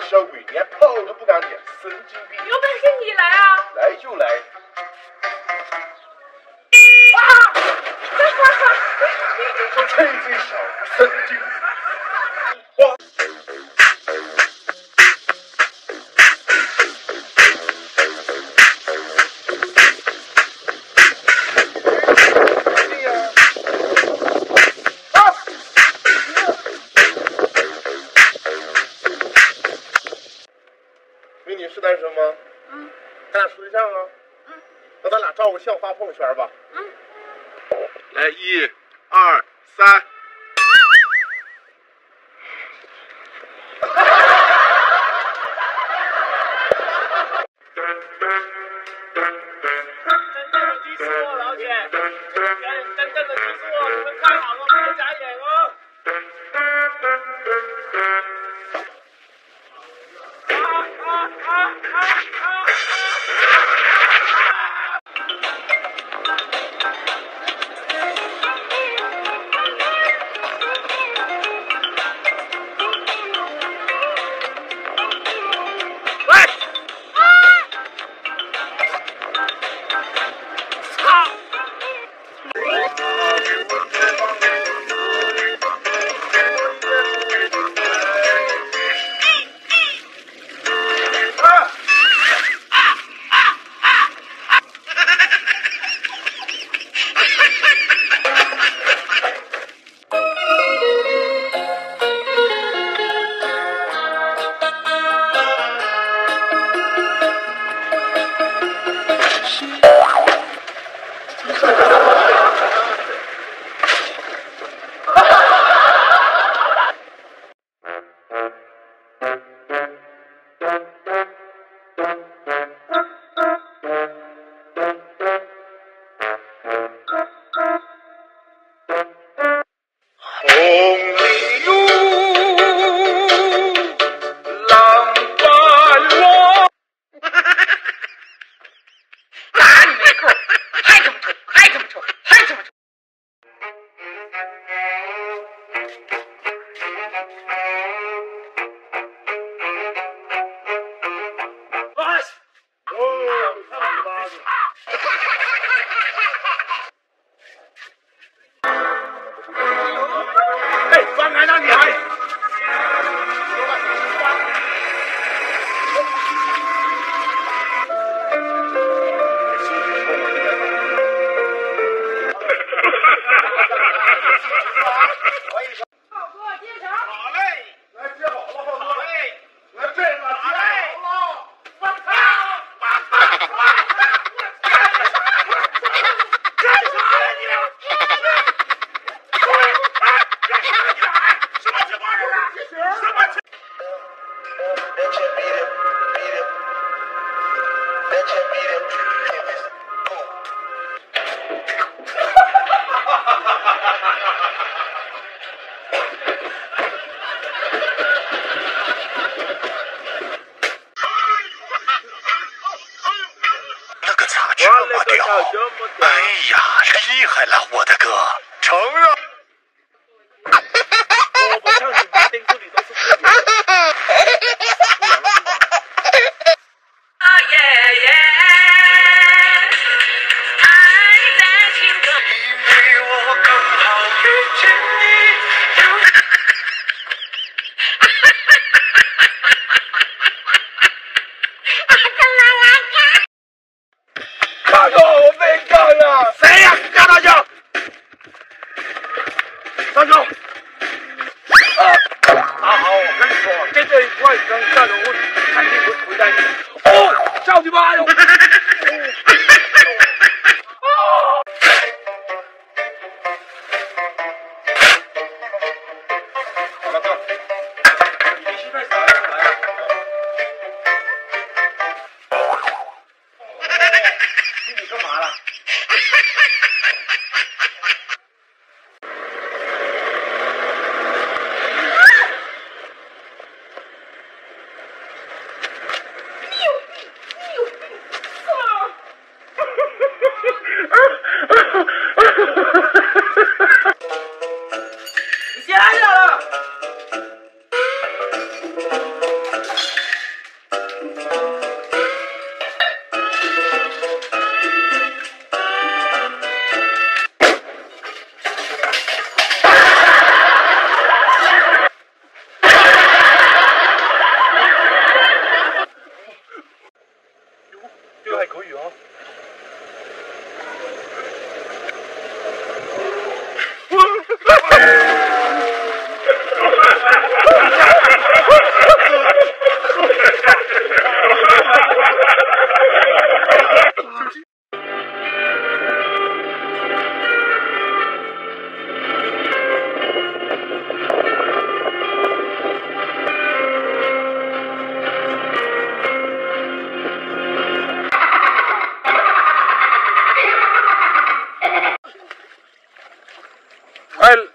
他小鬼连炮都不敢点，神经病！有本事你来啊！来就来！啊！哈哈哈！我吹最小，神经病！我。像发朋友圈吧。嗯。来，1、2、3。急死我老姐！真的急死我！你们看好了，别眨眼哦。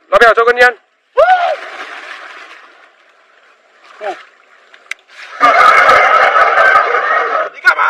Lo veo, cho con nhân. Đi cả mà.